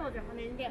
跳着还能练。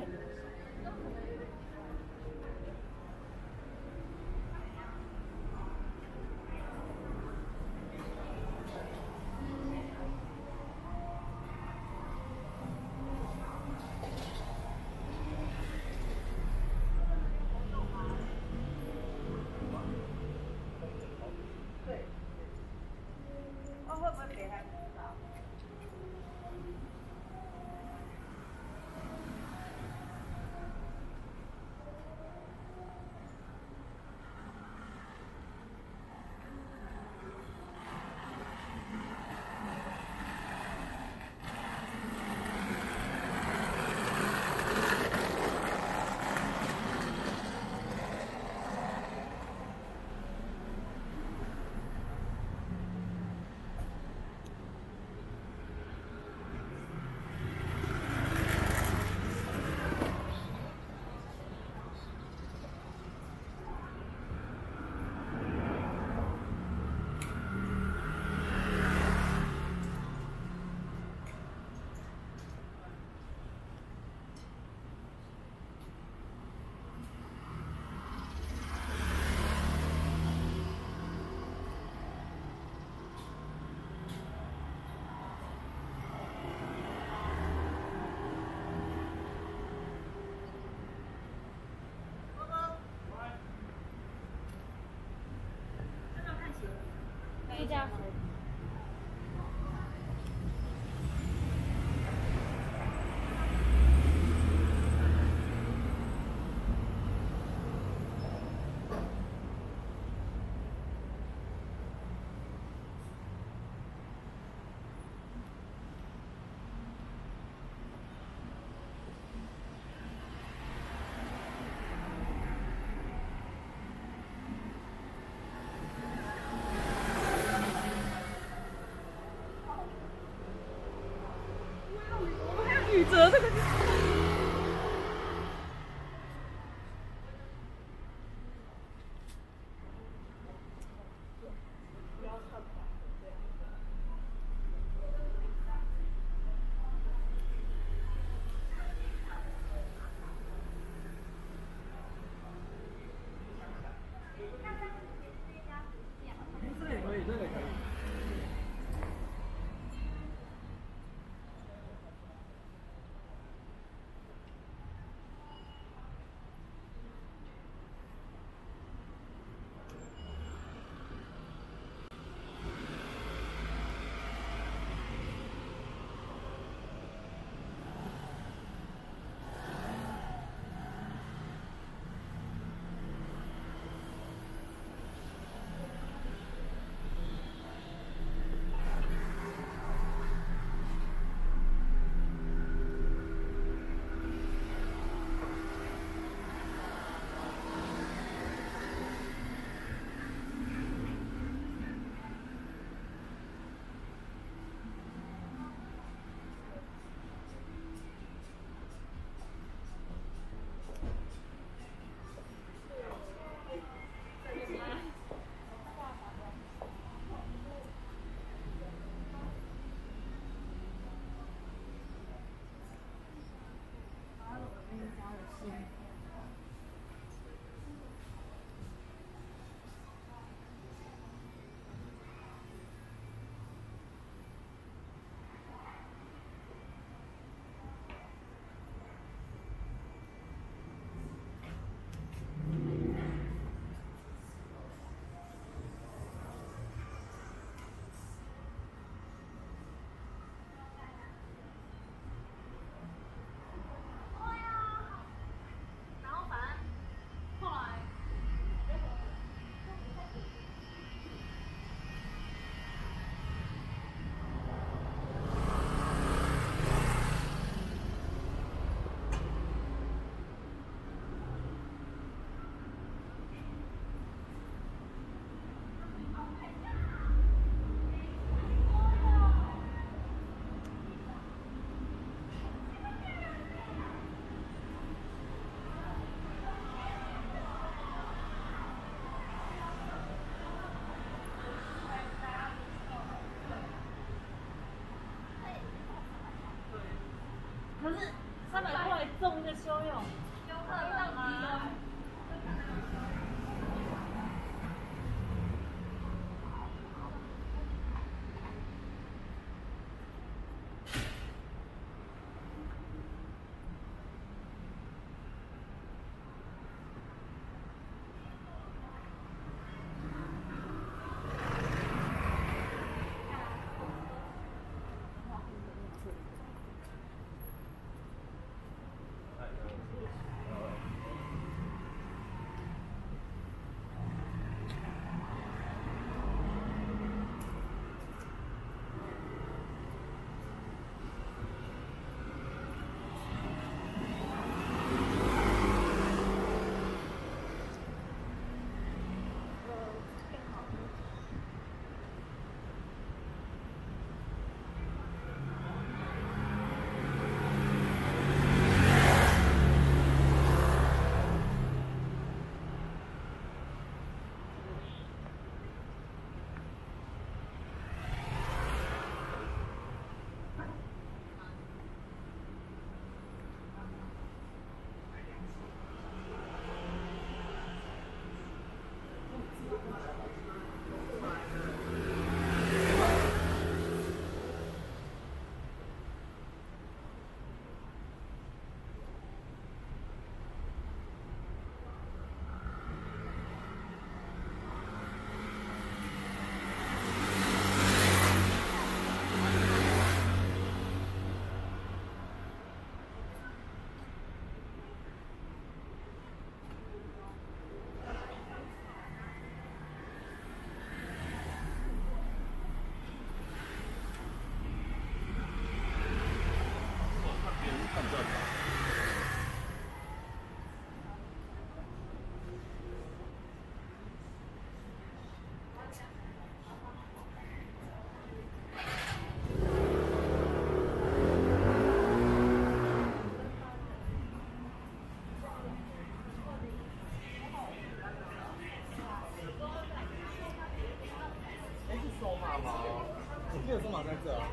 个中码在这啊。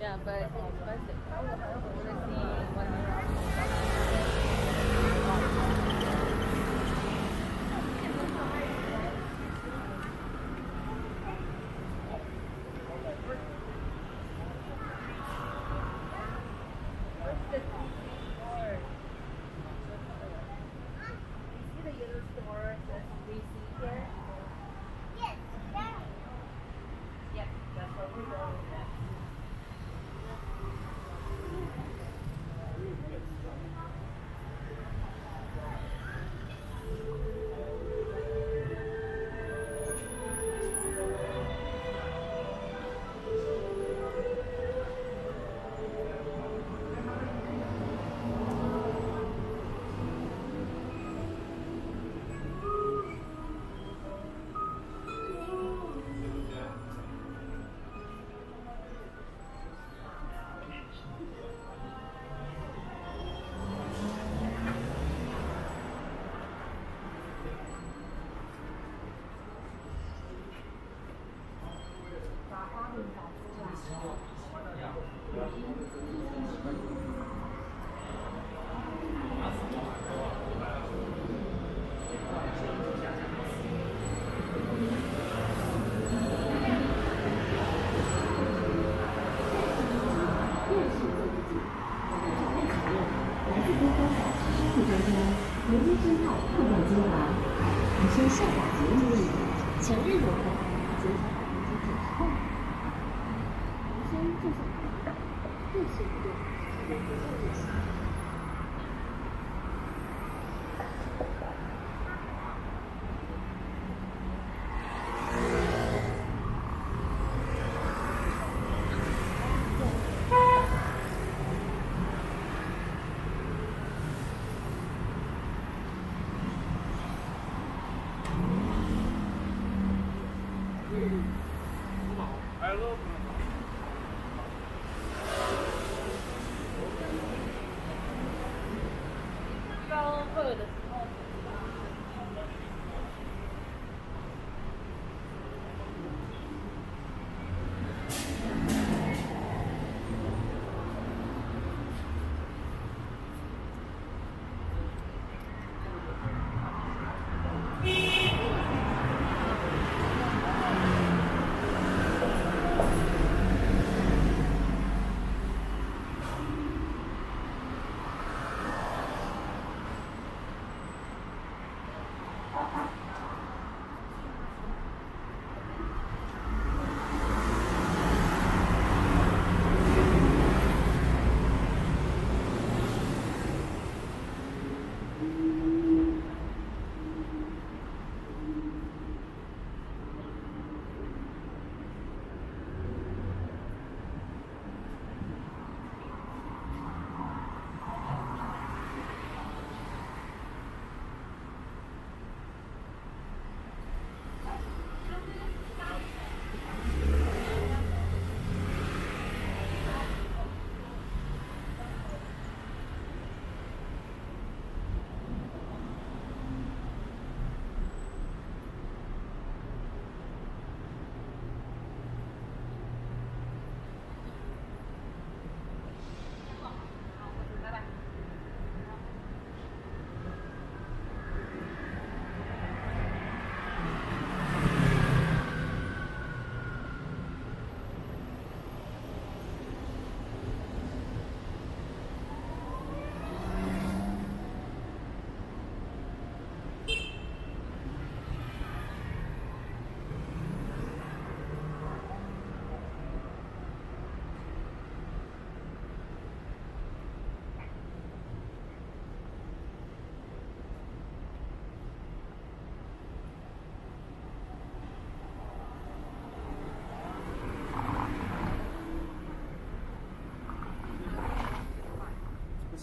Yeah, but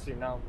吸引到我们。